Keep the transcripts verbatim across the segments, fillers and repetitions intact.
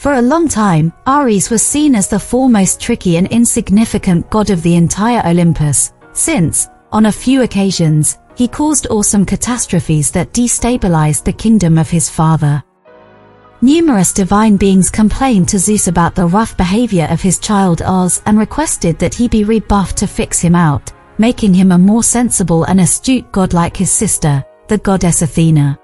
For a long time, Ares was seen as the foremost tricky and insignificant god of the entire Olympus, since, on a few occasions, he caused awesome catastrophes that destabilized the kingdom of his father. Numerous divine beings complained to Zeus about the rough behavior of his child Ares and requested that he be rebuffed to fix him out, making him a more sensible and astute god like his sister, the goddess Athena.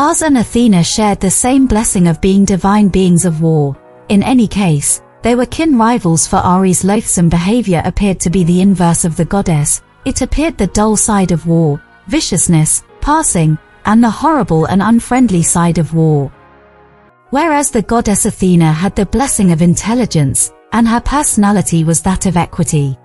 Ares and Athena shared the same blessing of being divine beings of war. In any case, they were kin rivals, for Ares' loathsome behavior appeared to be the inverse of the goddess. It appeared the dull side of war, viciousness, passing, and the horrible and unfriendly side of war. Whereas the goddess Athena had the blessing of intelligence, and her personality was that of equity.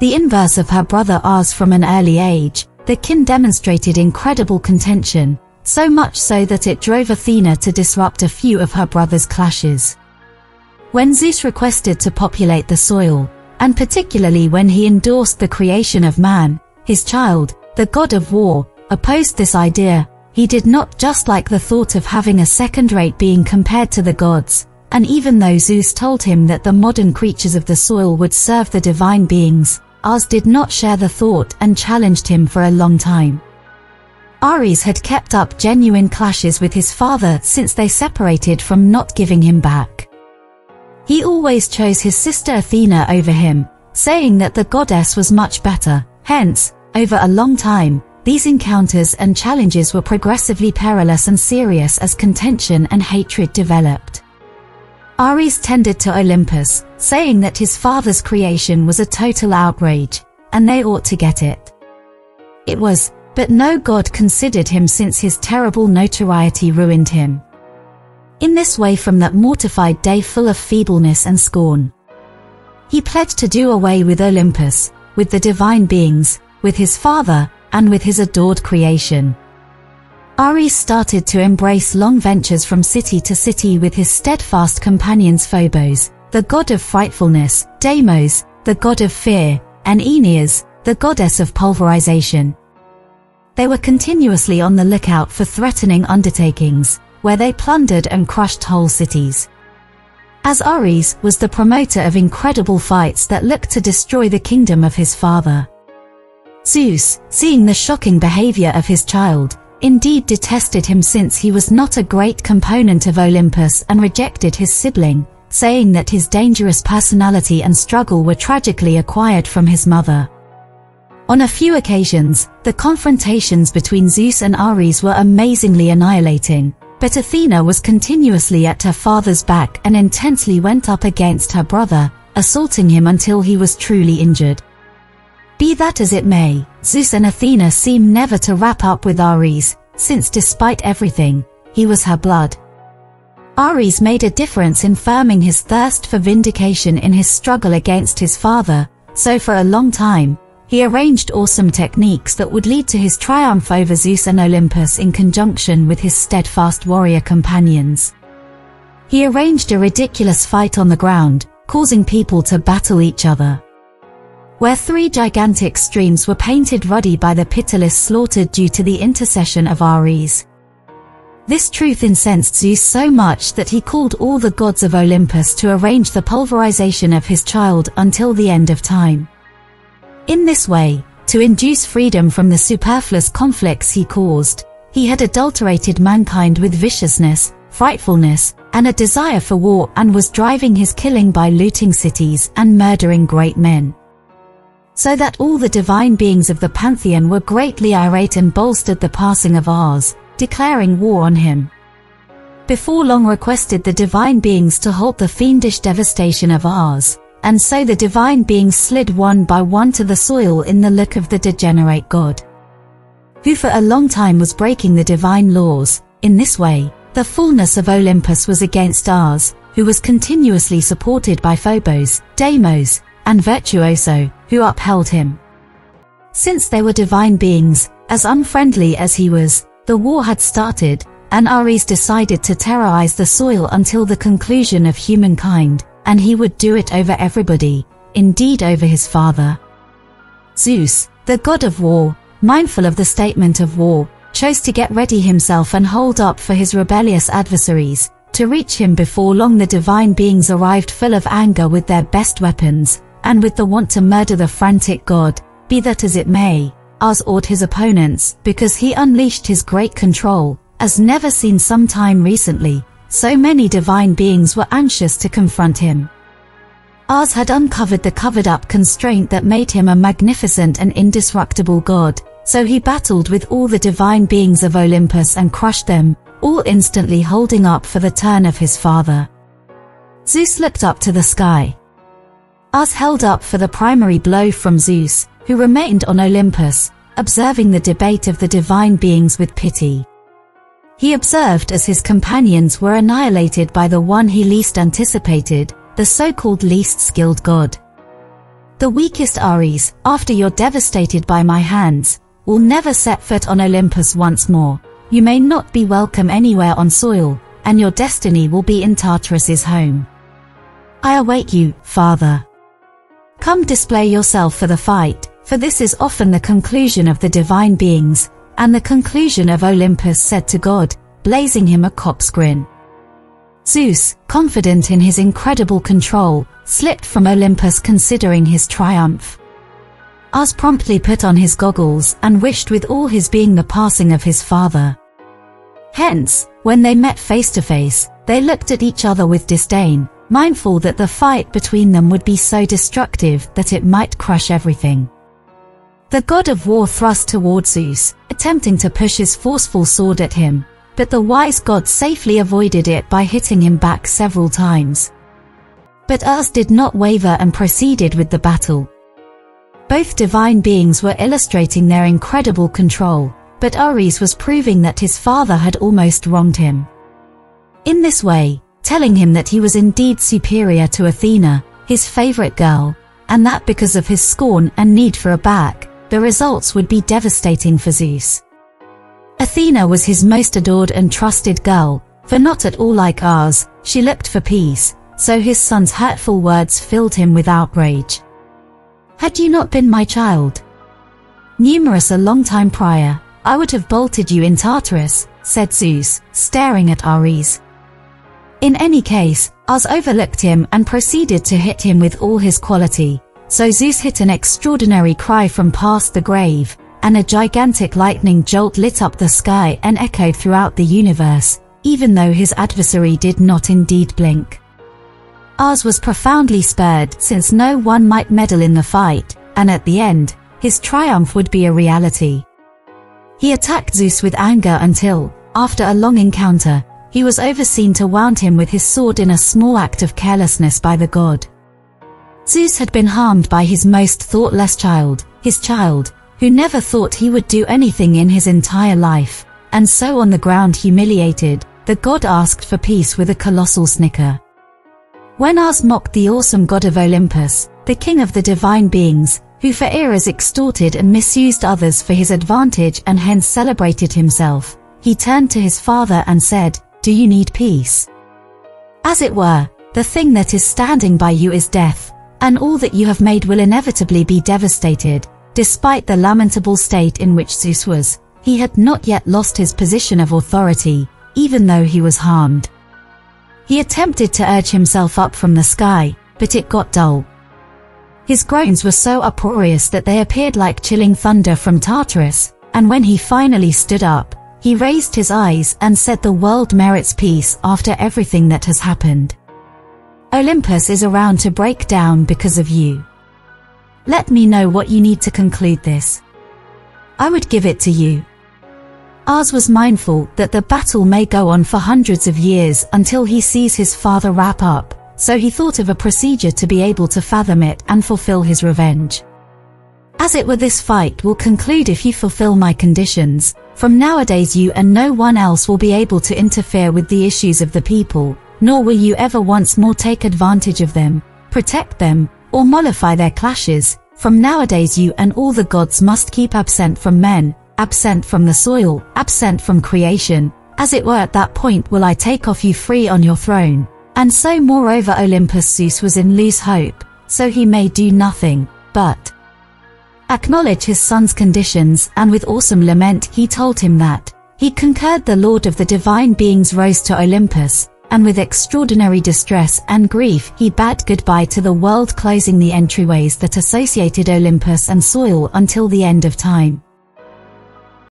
The inverse of her brother Ares from an early age, the kin demonstrated incredible contention, so much so that it drove Athena to disrupt a few of her brother's clashes. When Zeus requested to populate the soil, and particularly when he endorsed the creation of man, his child, the god of war, opposed this idea. He did not just like the thought of having a second-rate being compared to the gods, and even though Zeus told him that the modern creatures of the soil would serve the divine beings, Ares did not share the thought and challenged him for a long time. Ares had kept up genuine clashes with his father since they separated from not giving him back. He always chose his sister Athena over him, saying that the goddess was much better. Hence, over a long time, these encounters and challenges were progressively perilous and serious as contention and hatred developed. Ares tended to Olympus, saying that his father's creation was a total outrage, and they ought to get it. It was, but no god considered him since his terrible notoriety ruined him. In this way, from that mortified day full of feebleness and scorn, he pledged to do away with Olympus, with the divine beings, with his father, and with his adored creation. Ares started to embrace long ventures from city to city with his steadfast companions Phobos, the god of frightfulness, Deimos, the god of fear, and Aeneas, the goddess of pulverization. They were continuously on the lookout for threatening undertakings, where they plundered and crushed whole cities. As Ares was the promoter of incredible fights that looked to destroy the kingdom of his father, Zeus, seeing the shocking behavior of his child, indeed detested him, since he was not a great component of Olympus, and rejected his sibling, saying that his dangerous personality and struggle were tragically acquired from his mother. On a few occasions, the confrontations between Zeus and Ares were amazingly annihilating, but Athena was continuously at her father's back and intensely went up against her brother, assaulting him until he was truly injured. Be that as it may, Zeus and Athena seem never to wrap up with Ares, since despite everything, he was her blood. Ares made a difference in firming his thirst for vindication in his struggle against his father, so for a long time, he arranged awesome techniques that would lead to his triumph over Zeus and Olympus in conjunction with his steadfast warrior companions. He arranged a ridiculous fight on the ground, causing people to battle each other, where three gigantic streams were painted ruddy by the pitiless slaughter due to the intercession of Ares. This truth incensed Zeus so much that he called all the gods of Olympus to arrange the pulverization of his child until the end of time. In this way, to induce freedom from the superfluous conflicts he caused, he had adulterated mankind with viciousness, frightfulness, and a desire for war, and was driving his killing by looting cities and murdering great men, so that all the divine beings of the pantheon were greatly irate and bolstered the passing of Ares, declaring war on him. Before long requested the divine beings to halt the fiendish devastation of Ares, and so the divine beings slid one by one to the soil in the look of the degenerate god, who for a long time was breaking the divine laws. In this way, the fullness of Olympus was against Ares, who was continuously supported by Phobos, Deimos, and Virtuoso, who upheld him. Since they were divine beings, as unfriendly as he was, the war had started, and Ares decided to terrorize the soil until the conclusion of humankind, and he would do it over everybody, indeed over his father. Zeus, the god of war, mindful of the statement of war, chose to get ready himself and hold up for his rebellious adversaries, to reach him. Before long the divine beings arrived, full of anger, with their best weapons, and with the want to murder the frantic god. Be that as it may, Ares awed his opponents, because he unleashed his great control, as never seen sometime recently. So many divine beings were anxious to confront him. Ares had uncovered the covered-up constraint that made him a magnificent and indestructible god, so he battled with all the divine beings of Olympus and crushed them, all instantly holding up for the turn of his father. Zeus looked up to the sky. Ares held up for the primary blow from Zeus, who remained on Olympus, observing the debate of the divine beings with pity. He observed as his companions were annihilated by the one he least anticipated, the so-called least skilled god. The weakest Ares, after you're devastated by my hands, will never set foot on Olympus once more. You may not be welcome anywhere on soil, and your destiny will be in Tartarus's home. I await you, father. Come display yourself for the fight, for this is often the conclusion of the divine beings, and the conclusion of Olympus said to God, blazing him a cock's grin. Zeus, confident in his incredible control, slipped from Olympus considering his triumph. Ares promptly put on his goggles and wished with all his being the passing of his father. Hence, when they met face to face, they looked at each other with disdain, mindful that the fight between them would be so destructive that it might crush everything. The god of war thrust toward Zeus, attempting to push his forceful sword at him, but the wise god safely avoided it by hitting him back several times. But Ares did not waver and proceeded with the battle. Both divine beings were illustrating their incredible control, but Ares was proving that his father had almost wronged him. In this way, telling him that he was indeed superior to Athena, his favorite girl, and that because of his scorn and need for a back, the results would be devastating for Zeus. Athena was his most adored and trusted girl, for not at all like Ares, she looked for peace, so his son's hurtful words filled him with outrage. Had you not been my child, numerous a long time prior, I would have bolted you in Tartarus, said Zeus, staring at Ares. In any case, Ares overlooked him and proceeded to hit him with all his quality, so Zeus hit an extraordinary cry from past the grave, and a gigantic lightning jolt lit up the sky and echoed throughout the universe, even though his adversary did not indeed blink. Ares was profoundly spared, since no one might meddle in the fight, and at the end, his triumph would be a reality. He attacked Zeus with anger until, after a long encounter, he was overseen to wound him with his sword in a small act of carelessness by the god. Zeus had been harmed by his most thoughtless child, his child, who never thought he would do anything in his entire life, and so on the ground humiliated, the god asked for peace with a colossal snicker. When Ares mocked the awesome god of Olympus, the king of the divine beings, who for eras extorted and misused others for his advantage and hence celebrated himself, he turned to his father and said, do you need peace? As it were, the thing that is standing by you is death, and all that you have made will inevitably be devastated. Despite the lamentable state in which Zeus was, he had not yet lost his position of authority, even though he was harmed. He attempted to urge himself up from the sky, but it got dull. His groans were so uproarious that they appeared like chilling thunder from Tartarus, and when he finally stood up, he raised his eyes and said, the world merits peace after everything that has happened. Olympus is around to break down because of you. Let me know what you need to conclude this. I would give it to you. Ares was mindful that the battle may go on for hundreds of years until he sees his father wrap up, so he thought of a procedure to be able to fathom it and fulfill his revenge. As it were, this fight will conclude if you fulfill my conditions. From nowadays you and no one else will be able to interfere with the issues of the people, nor will you ever once more take advantage of them, protect them, or mollify their clashes. From nowadays you and all the gods must keep absent from men, absent from the soil, absent from creation. As it were, at that point will I take off you free on your throne. And so moreover Olympus Zeus was in loose hope, so he may do nothing, but acknowledge his son's conditions, and with awesome lament he told him that he conquered. The lord of the divine beings rose to Olympus, and with extraordinary distress and grief he bade goodbye to the world, closing the entryways that associated Olympus and soil until the end of time.